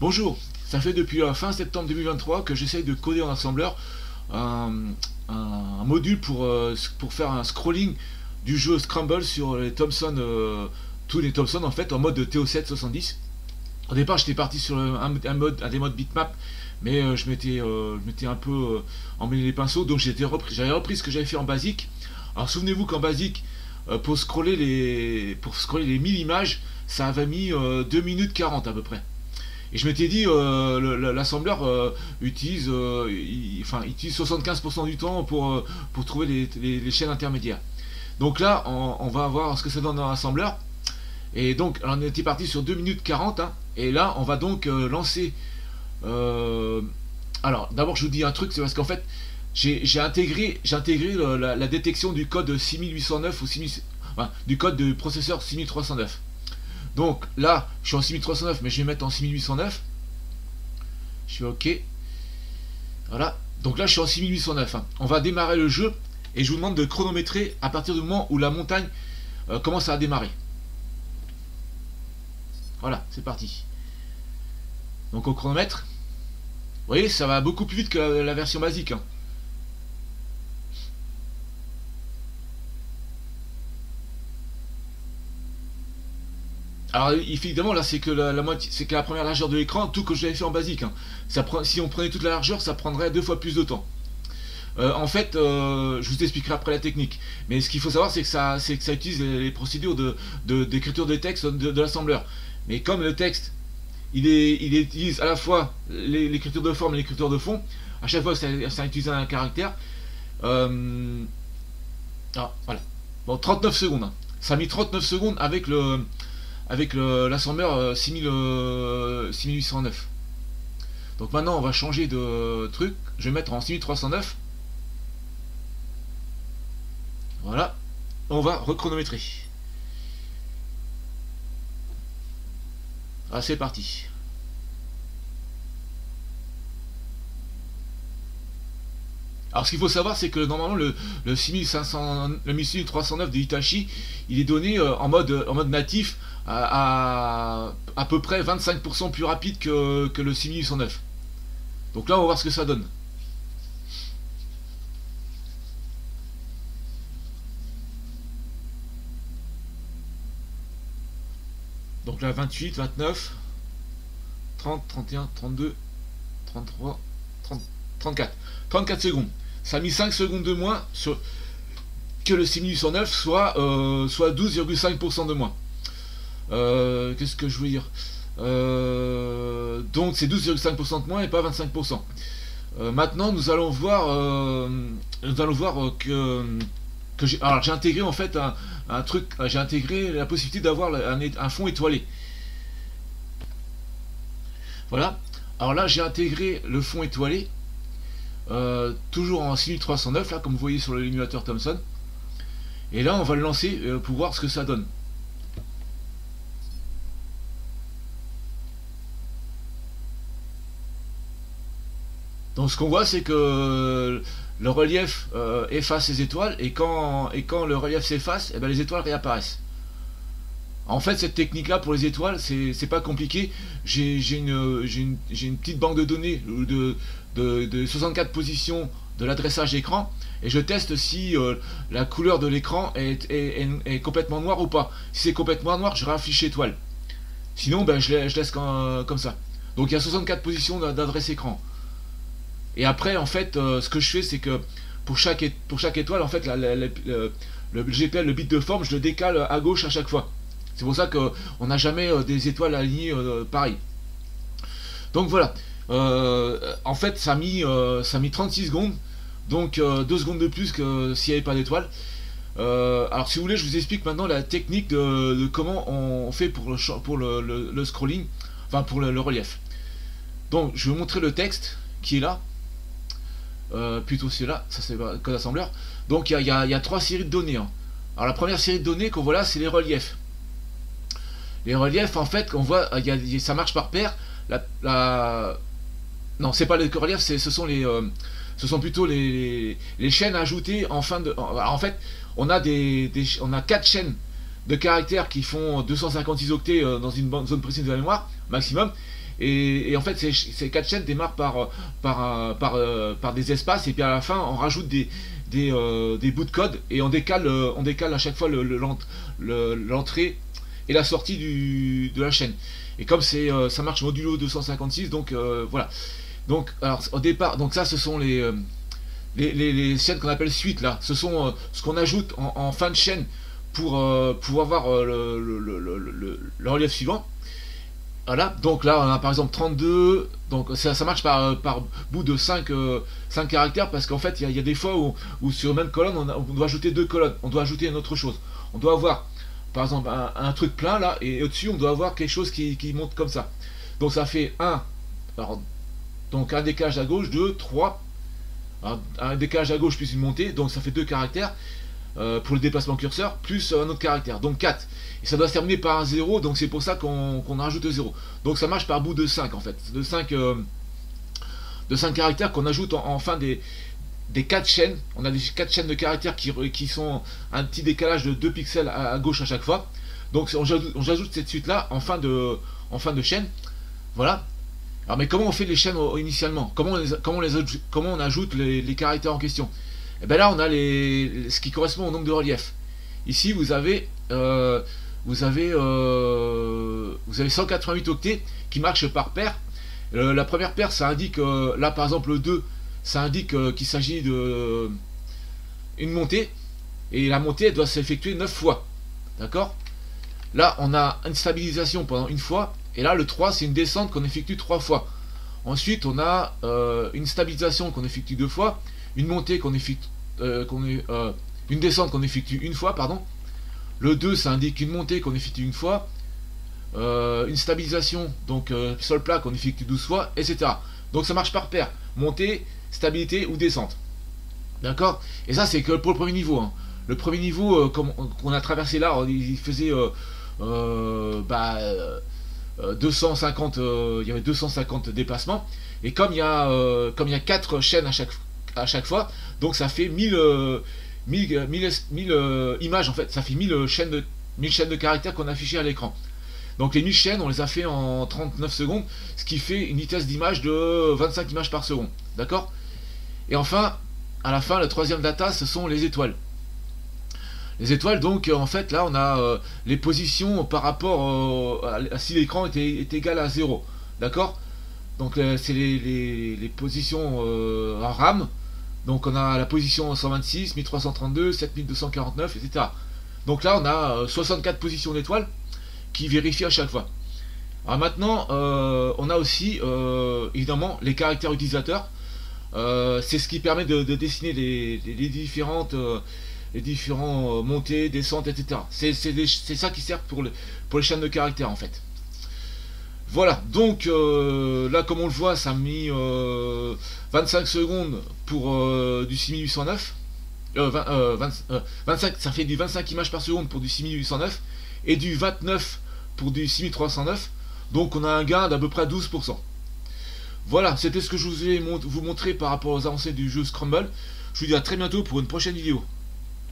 Bonjour, ça fait depuis fin septembre 2023 que j'essaye de coder en assembleur un module pour faire un scrolling du jeu Scramble sur les Thomson, tous les Thomson en fait, en mode TO770. Au départ j'étais parti sur un des modes bitmap, mais je m'étais un peu emmêlé les pinceaux, donc j'avais repris ce que j'avais fait en basique. Alors souvenez-vous qu'en basique, pour scroller les 1000 images, ça avait mis 2 minutes 40 à peu près. Et je m'étais dit, l'assembleur utilise 75% du temps pour trouver les chaînes intermédiaires. Donc là, on va voir ce que ça donne dans l'assembleur. Et donc, alors on était parti sur 2 minutes 40. Hein, et là, on va donc lancer... Alors, d'abord, je vous dis un truc, c'est parce qu'en fait, j'ai intégré la détection du code 6809 ou 6000, enfin, du code du processeur 6309. Donc là, je suis en 6309, mais je vais mettre en 6809. Je suis OK. Voilà. Donc là, je suis en 6809. Hein. On va démarrer le jeu et je vous demande de chronométrer à partir du moment où la montagne commence à démarrer. Voilà, c'est parti. Donc au chronomètre. Vous voyez, ça va beaucoup plus vite que la version basique. Hein. Alors évidemment là c'est que la première largeur de l'écran, tout que j'avais fait en basique. Hein. Ça prend, si on prenait toute la largeur, ça prendrait 2 fois plus de temps. En fait, je vous expliquerai après la technique. Mais ce qu'il faut savoir, c'est que ça utilise les procédures d'écriture des textes de l'assembleur. Mais comme le texte, il utilise à la fois l'écriture de forme et l'écriture de fond, à chaque fois ça utilise un caractère. Alors voilà. Bon, 39 secondes. Hein. Ça a mis 39 secondes avec le... avec l'assembleur 6809. Donc maintenant on va changer de truc. Je vais mettre en 6309. Voilà. On va rechronométrer. Ah, c'est parti. Alors ce qu'il faut savoir, c'est que normalement le 6309 de Hitachi, il est donné en mode natif à peu près 25% plus rapide que le 6809. Donc là on va voir ce que ça donne. Donc là 28, 29, 30, 31, 32, 33, 30, 34. 34 secondes. Ça a mis 5 secondes de moins que le 6809, soit 12,5% de moins. Qu'est-ce que je veux dire, donc c'est 12,5% de moins et pas 25%. Maintenant nous allons voir que j'ai intégré en fait un truc, j'ai intégré la possibilité d'avoir un fond étoilé. Voilà. Alors là j'ai intégré le fond étoilé. Toujours en 6309 là, comme vous voyez sur l'émulateur Thomson, et là on va le lancer pour voir ce que ça donne. Donc ce qu'on voit, c'est que le relief efface les étoiles, et quand le relief s'efface, les étoiles réapparaissent. En fait, cette technique-là pour les étoiles, c'est pas compliqué. J'ai une petite banque de données de 64 positions de l'adressage écran, et je teste si la couleur de l'écran est complètement noire ou pas. Si c'est complètement noir, je réaffiche étoile. Sinon, je laisse comme ça. Donc il y a 64 positions d'adresse écran. Et après, en fait, ce que je fais, c'est que pour chaque étoile, en fait, le GPL, le bit de forme, je le décale à gauche à chaque fois. C'est pour ça qu'on n'a jamais des étoiles alignées pareil. Donc voilà. En fait, ça a mis 36 secondes. Donc 2 secondes de plus que s'il n'y avait pas d'étoiles. Alors si vous voulez, je vous explique maintenant la technique de comment on fait pour le scrolling. Enfin, pour le relief. Donc je vais vous montrer le texte qui est là. Plutôt c'est là. Ça c'est code assembleur. Donc il y a 3 séries de données. Hein. Alors la première série de données qu'on voit là, c'est les reliefs. Les reliefs, en fait, on voit, ça marche par paire. Non, c'est pas les reliefs, ce sont plutôt les chaînes ajoutées en fin de. En fait, on a 4 chaînes de caractères qui font 256 octets dans une zone précise de la mémoire maximum, et en fait ces quatre chaînes démarrent par des espaces, et puis à la fin on rajoute des bouts de code, et on décale à chaque fois l'entrée et la sortie de la chaîne. Et comme c'est ça marche modulo 256, donc voilà. Donc alors au départ, donc ça ce sont les chaînes qu'on appelle suite là, ce sont ce qu'on ajoute en fin de chaîne pour avoir le relief suivant. Voilà, donc là on a par exemple 32, donc ça marche par bout de 5 caractères, parce qu'en fait il y a des fois où sur la même colonne on doit ajouter deux colonnes, on doit ajouter une autre chose, on doit avoir par exemple un truc plein là, et au-dessus on doit avoir quelque chose qui monte comme ça. Donc ça fait 1, alors, donc un décalage à gauche, 2, 3, alors, un décalage à gauche plus une montée, donc ça fait 2 caractères pour le déplacement curseur, plus un autre caractère, donc 4. Et ça doit se terminer par un 0, donc c'est pour ça qu'on rajoute 0. Donc ça marche par bout de 5 en fait, de 5 caractères qu'on ajoute en fin des 4 chaînes. On a des 4 chaînes de caractères qui sont un petit décalage de 2 pixels à gauche à chaque fois. Donc on ajoute cette suite là en fin de chaîne. Voilà. Alors mais comment on fait les chaînes initialement? Comment on ajoute les caractères en question? Et bien là on a ce qui correspond au nombre de reliefs. Ici vous avez 188 octets qui marchent par paire. La première paire, ça indique là par exemple le 2, ça indique qu'il s'agit de une montée, et la montée elle doit s'effectuer 9 fois. D'accord? Là on a une stabilisation pendant une fois, et là le 3 c'est une descente qu'on effectue 3 fois. Ensuite on a une stabilisation qu'on effectue 2 fois, une montée qu'on effectue une descente qu'on effectue une fois, pardon. Le 2, ça indique une montée qu'on effectue une fois. Une stabilisation, donc sol plat qu'on effectue 12 fois, etc. Donc ça marche par paire. Montée, stabilité ou descente. D'accord? Et ça, c'est que pour le premier niveau. Hein. Le premier niveau, comme on a traversé là, il faisait 250, il y avait 250 déplacements. Et comme il y a 4 chaînes à chaque fois, donc ça fait 1000 images en fait, ça fait 1000 chaînes de caractères qu'on affichait à l'écran. Donc les 1000 chaînes on les a fait en 39 secondes, ce qui fait une vitesse d'image de 25 images par seconde. D'accord? Et enfin, à la fin, la troisième data, ce sont les étoiles. Les étoiles, donc en fait là on a les positions par rapport à si l'écran est égal à 0. D'accord? Donc c'est les positions en RAM. Donc on a la position 126, 1332, 7249, etc. Donc là on a 64 positions d'étoiles qui vérifient à chaque fois. Alors maintenant on a aussi évidemment les caractères utilisateurs. C'est ce qui permet de dessiner les différents montées, descentes, etc. C'est ça qui sert pour les chaînes de caractères en fait. Voilà, donc là comme on le voit, ça a mis 25 secondes pour du 6809, 25, ça fait du 25 images par seconde pour du 6809 et du 29 pour du 6309, donc on a un gain d'à peu près 12%. Voilà, c'était ce que je vous ai vous montrer par rapport aux avancées du jeu Scramble. Je vous dis à très bientôt pour une prochaine vidéo.